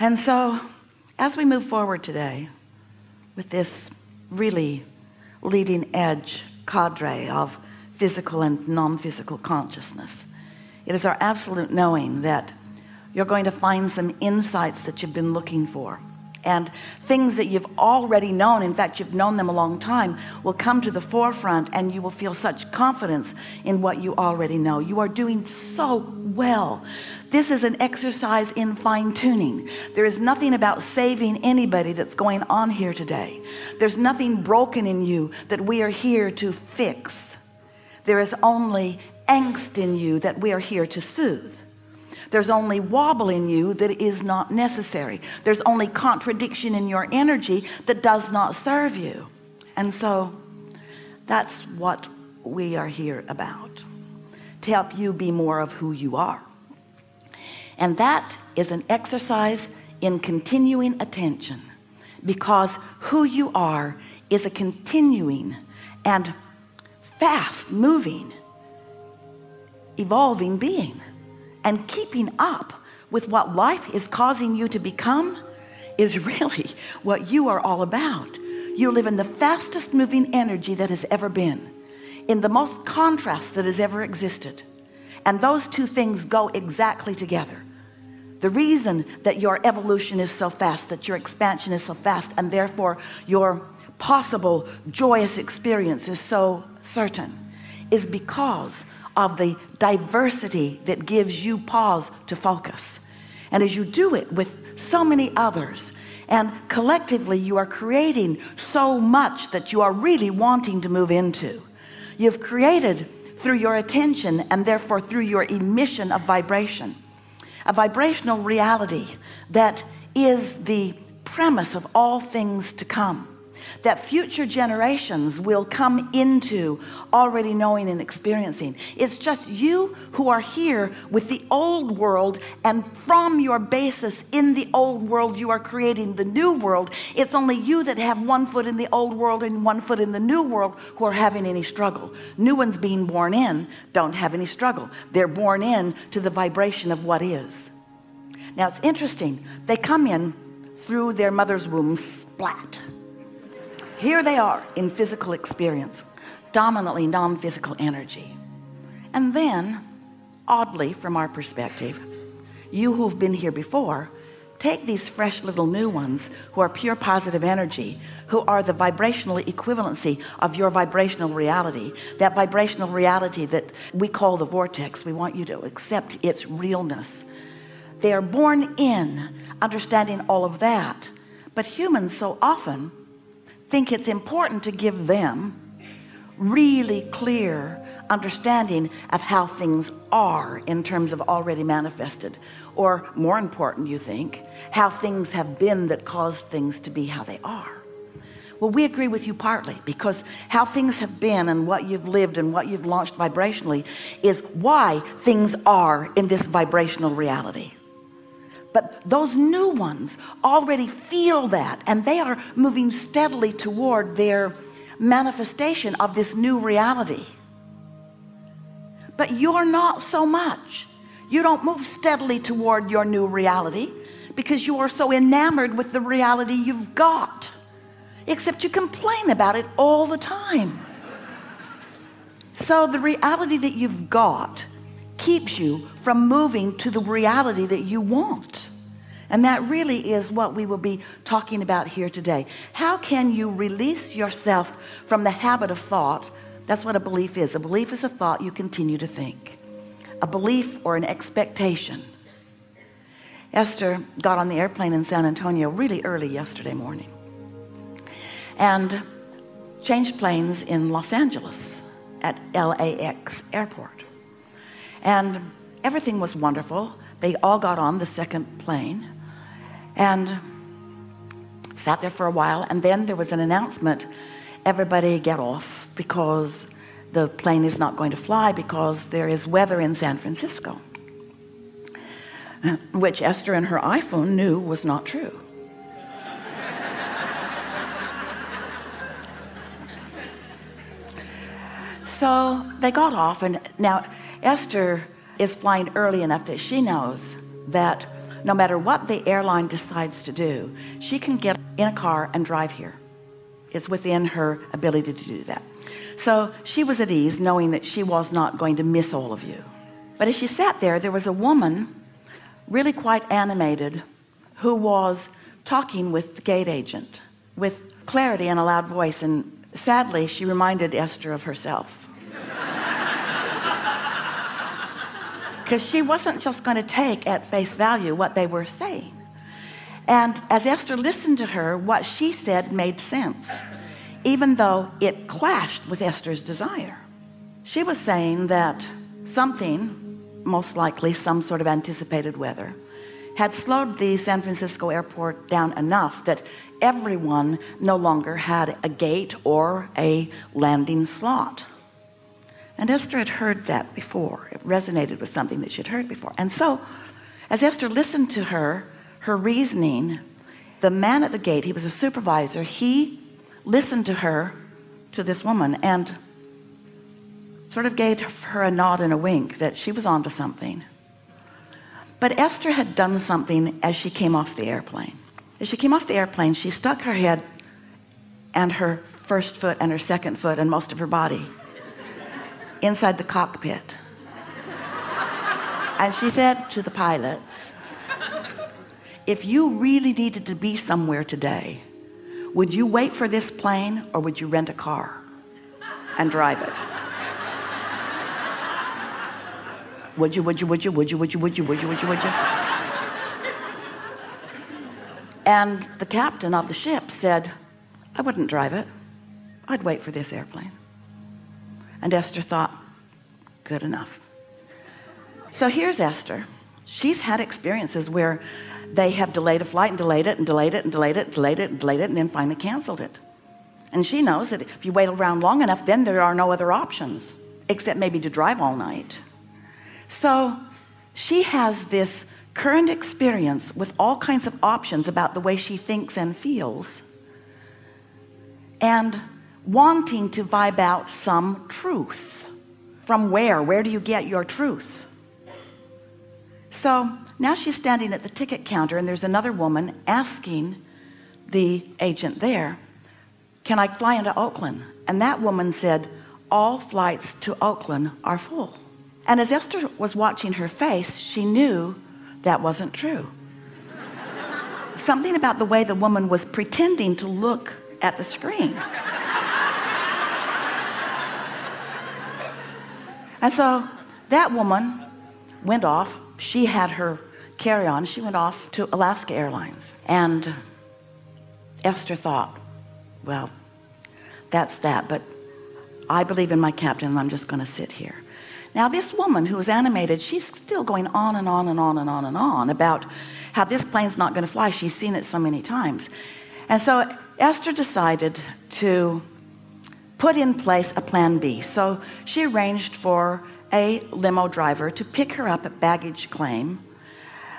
And so as we move forward today with this really leading edge cadre of physical and non-physical consciousness, it is our absolute knowing that you're going to find some insights that you've been looking for, and things that you've already known, in fact you've known them a long time, will come to the forefront, and you will feel such confidence in what you already know. You are doing so well. This is an exercise in fine-tuning. There is nothing about saving anybody that's going on here today. There's nothing broken in you that we are here to fix. There is only angst in you that we are here to soothe. There's only wobble in you that is not necessary. There's only contradiction in your energy that does not serve you. And so that's what we are here about, to help you be more of who you are. And that is an exercise in continuing attention, because who you are is a continuing and fast moving, evolving being. And keeping up with what life is causing you to become is really what you are all about. You live in the fastest moving energy that has ever been, in the most contrast that has ever existed. And those two things go exactly together. The reason that your evolution is so fast, that your expansion is so fast, and therefore your possible joyous experience is so certain, is because of the diversity that gives you pause to focus. And as you do it with so many others, and collectively, you are creating so much that you are really wanting to move into. You've created through your attention, and therefore through your emission of vibration, a vibrational reality that is the premise of all things to come, that future generations will come into already knowing and experiencing. It's just you who are here with the old world, and from your basis in the old world you are creating the new world. It's only you that have one foot in the old world and one foot in the new world who are having any struggle. New ones being born in don't have any struggle. They're born in to the vibration of what is. Now it's interesting, they come in through their mother's womb, splat. Here they are in physical experience, dominantly non-physical energy. And then, oddly, from our perspective, you who've been here before, take these fresh little new ones who are pure positive energy, who are the vibrational equivalency of your vibrational reality, that vibrational reality that we call the vortex. We want you to accept its realness. They are born in understanding all of that, but humans so often think it's important to give them really clear understanding of how things are in terms of already manifested, or more important, you think, how things have been that caused things to be how they are. Well, we agree with you partly, because how things have been and what you've lived and what you've launched vibrationally is why things are in this vibrational reality. But those new ones already feel that, and they are moving steadily toward their manifestation of this new reality. But you're not so much. You don't move steadily toward your new reality, because you are so enamored with the reality you've got, except you complain about it all the time. So the reality that you've got keeps you from moving to the reality that you want. And that really is what we will be talking about here today. How can you release yourself from the habit of thought? That's what a belief is. A belief is a thought you continue to think, a belief or an expectation. Esther got on the airplane in San Antonio really early yesterday morning and changed planes in Los Angeles at LAX airport. And everything was wonderful. They all got on the second plane and sat there for a while, and then there was an announcement: everybody get off, because the plane is not going to fly because there is weather in San Francisco, which Esther and her iPhone knew was not true. So they got off, and now Esther is flying early enough that she knows that no matter what the airline decides to do, she can get in a car and drive here. It's within her ability to do that. So she was at ease knowing that she was not going to miss all of you. But as she sat there, there was a woman, really quite animated, who was talking with the gate agent with clarity and a loud voice, and sadly she reminded Esther of herself, because she wasn't just going to take at face value what they were saying. And as Esther listened to her, what she said made sense, even though it clashed with Esther's desire. She was saying that something, most likely some sort of anticipated weather, had slowed the San Francisco airport down enough that everyone no longer had a gate or a landing slot. And Esther had heard that before. It resonated with something that she'd heard before. And so as Esther listened to her reasoning, the man at the gate, he was a supervisor, he listened to her, to this woman, and sort of gave her a nod and a wink that she was onto something. But Esther had done something as she came off the airplane. As she came off the airplane, she stuck her head and her first foot and her second foot and most of her body inside the cockpit. And she said to the pilots, if you really needed to be somewhere today, would you wait for this plane or would you rent a car and drive it? Would you? And the captain of the ship said, I wouldn't drive it. I'd wait for this airplane. And Esther thought, good enough. So here's Esther. She's had experiences where they have delayed a flight and delayed it and delayed it and delayed it and delayed it and delayed it and then finally canceled it. And she knows that if you wait around long enough, then there are no other options except maybe to drive all night. So she has this current experience with all kinds of options about the way she thinks and feels, and wanting to vibe out some truth. From where do you get your truth? So now she's standing at the ticket counter, and there's another woman asking the agent there, can I fly into Oakland? And that woman said, all flights to Oakland are full. And as Esther was watching her face, she knew that wasn't true. Something about the way the woman was pretending to look at the screen. And so that woman went off. She had her carry-on. She went off to Alaska Airlines. And Esther thought, well, that's that, but I believe in my captain, and I'm just going to sit here. Now, this woman who was animated, she's still going on and on and on and on and on about how this plane's not going to fly. She's seen it so many times. And so Esther decided to put in place a plan B. So she arranged for a limo driver to pick her up at baggage claim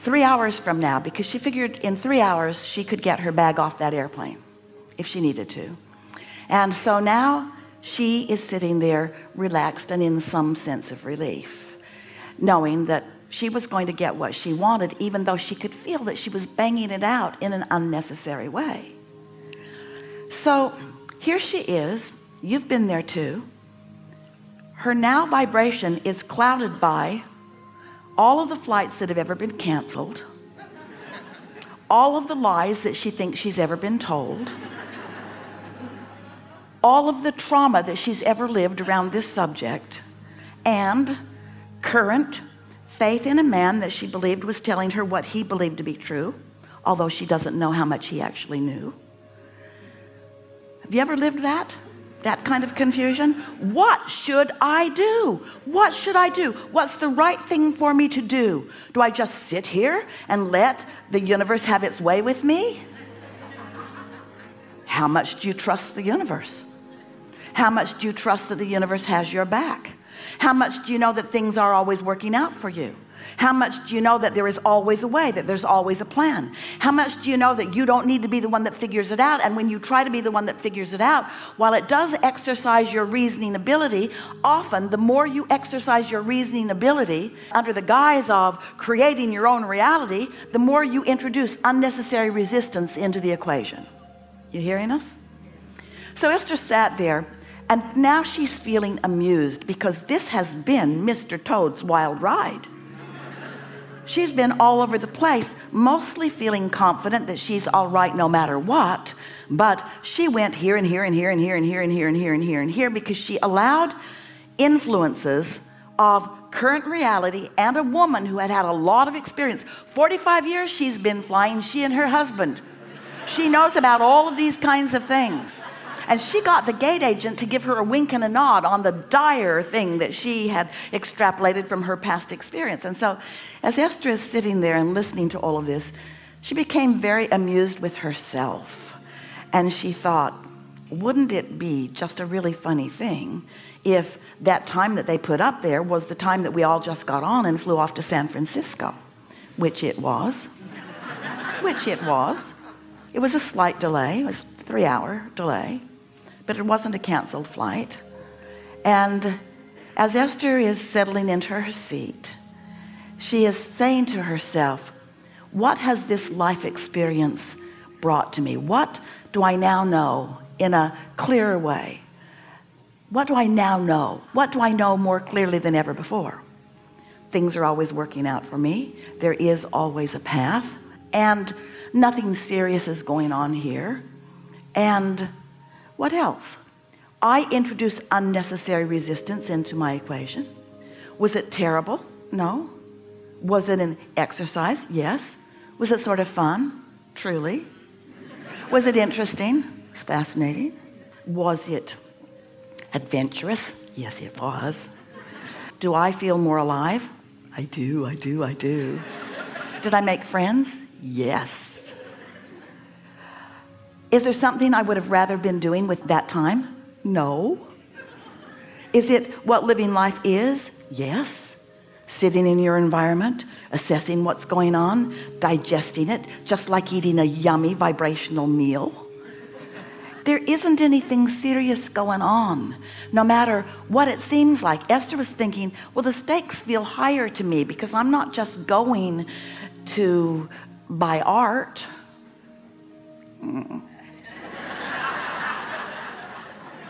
3 hours from now, because she figured in 3 hours she could get her bag off that airplane if she needed to. And so now she is sitting there relaxed and in some sense of relief, knowing that she was going to get what she wanted, even though she could feel that she was banging it out in an unnecessary way. So here she is. You've been there too. Her now vibration is clouded by all of the flights that have ever been canceled, all of the lies that she thinks she's ever been told, all of the trauma that she's ever lived around this subject, and current faith in a man that she believed was telling her what he believed to be true, although she doesn't know how much he actually knew. Have you ever lived that? That kind of confusion? What should I do? What should I do? What's the right thing for me to do? Do I just sit here and let the universe have its way with me? How much do you trust the universe? How much do you trust that the universe has your back? How much do you know that things are always working out for you? How much do you know that there is always a way, that there's always a plan? How much do you know that you don't need to be the one that figures it out? And when you try to be the one that figures it out, while it does exercise your reasoning ability, often the more you exercise your reasoning ability under the guise of creating your own reality, the more you introduce unnecessary resistance into the equation. You hearing us? So Esther sat there, and now she's feeling amused because this has been Mr. Toad's wild ride. She's been all over the place, mostly feeling confident that she's all right no matter what, but she went here and here and here and here and here and here and here and here and here because she allowed influences of current reality and a woman who had had a lot of experience. 45 years she's been flying, she and her husband. She knows about all of these kinds of things. And she got the gate agent to give her a wink and a nod on the dire thing that she had extrapolated from her past experience. And so as Esther is sitting there and listening to all of this, she became very amused with herself. And she thought, wouldn't it be just a really funny thing if that time that they put up there was the time that we all just got on and flew off to San Francisco, which it was, which it was. It was a slight delay, it was a 3-hour delay. But it wasn't a canceled flight. And as Esther is settling into her seat, she is saying to herself, what has this life experience brought to me? What do I now know in a clearer way? What do I now know? What do I know more clearly than ever before? Things are always working out for me. There is always a path, and nothing serious is going on here. And what else? I introduce unnecessary resistance into my equation. Was it terrible? No. Was it an exercise? Yes. Was it sort of fun? Truly. Was it interesting? It's fascinating. Was it adventurous? Yes, it was. Do I feel more alive? I do, I do, I do. Did I make friends? Yes. Is there something I would have rather been doing with that time? No. Is it what living life is? Yes. Sitting in your environment, assessing what's going on, digesting it, just like eating a yummy vibrational meal. There isn't anything serious going on, no matter what it seems like. Esther was thinking, well, the stakes feel higher to me because I'm not just going to buy art.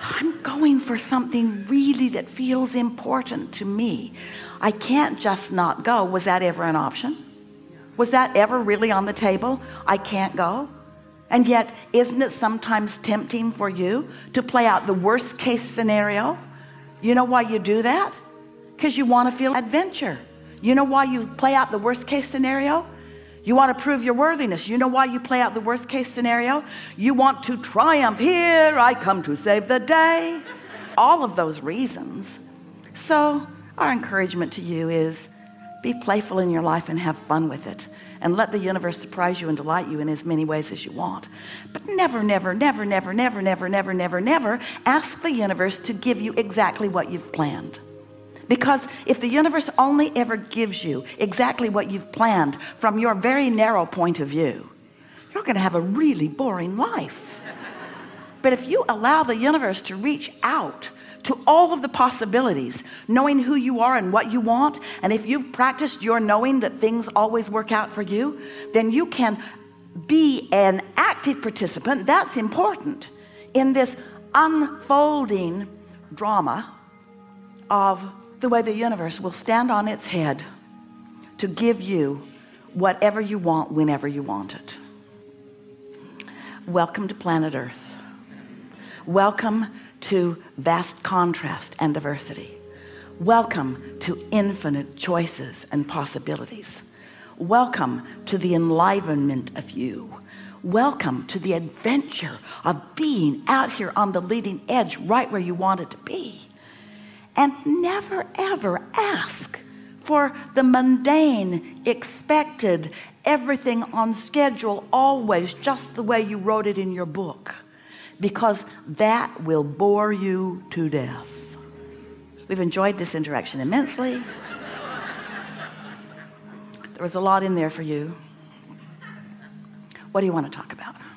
I'm going for something really that feels important to me. I can't just not go. Was that ever an option? Was that ever really on the table? I can't go. And yet, isn't it sometimes tempting for you to play out the worst case scenario? You know why you do that? Because you want to feel adventure. You know why you play out the worst case scenario? You want to prove your worthiness. You know why you play out the worst case scenario? You want to triumph. Here I come to save the day. All of those reasons. So our encouragement to you is be playful in your life and have fun with it, and let the universe surprise you and delight you in as many ways as you want. But never, never, never, never, never, never, never, never, never ask the universe to give you exactly what you've planned. Because if the universe only ever gives you exactly what you've planned from your very narrow point of view, you're going to have a really boring life. But if you allow the universe to reach out to all of the possibilities, knowing who you are and what you want, and if you've practiced your knowing that things always work out for you, then you can be an active participant. That's important in this unfolding drama of the way the universe will stand on its head to give you whatever you want, whenever you want it. Welcome to planet Earth. Welcome to vast contrast and diversity. Welcome to infinite choices and possibilities. Welcome to the enlivenment of you. Welcome to the adventure of being out here on the leading edge, right where you want it to be. And never ever ask for the mundane, expected, everything on schedule, always just the way you wrote it in your book, because that will bore you to death. We've enjoyed this interaction immensely. There was a lot in there for you. What do you want to talk about?